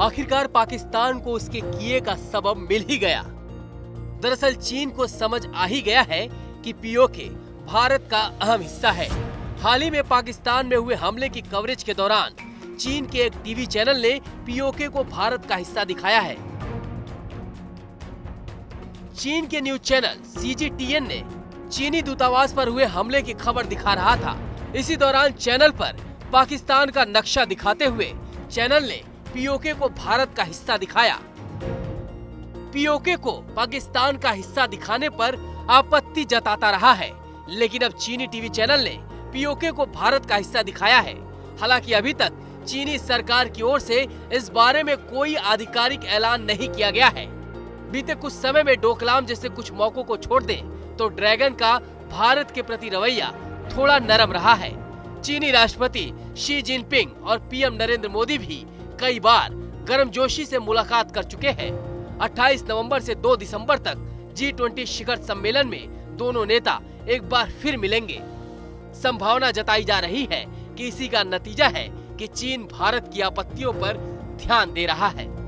आखिरकार पाकिस्तान को उसके किए का सबब मिल ही गया। दरअसल चीन को समझ आ ही गया है कि पीओके भारत का अहम हिस्सा है। हाल ही में पाकिस्तान में हुए हमले की कवरेज के दौरान चीन के एक टीवी चैनल ने पीओके को भारत का हिस्सा दिखाया है। चीन के न्यूज चैनल CGTN ने चीनी दूतावास पर हुए हमले की खबर दिखा रहा था। इसी दौरान चैनल पर पाकिस्तान का नक्शा दिखाते हुए चैनल ने पीओके को भारत का हिस्सा दिखाया। पीओके को पाकिस्तान का हिस्सा दिखाने पर आपत्ति जताता रहा है, लेकिन अब चीनी टीवी चैनल ने पीओके को भारत का हिस्सा दिखाया है। हालांकि अभी तक चीनी सरकार की ओर से इस बारे में कोई आधिकारिक ऐलान नहीं किया गया है। बीते कुछ समय में डोकलाम जैसे कुछ मौकों को छोड़ दें तो ड्रैगन का भारत के प्रति रवैया थोड़ा नरम रहा है। चीनी राष्ट्रपति शी जिनपिंग और पीएम नरेंद्र मोदी भी कई बार गर्मजोशी से मुलाकात कर चुके हैं। 28 नवंबर से 2 दिसंबर तक G20 शिखर सम्मेलन में दोनों नेता एक बार फिर मिलेंगे। संभावना जताई जा रही है कि इसी का नतीजा है कि चीन भारत की आपत्तियों पर ध्यान दे रहा है।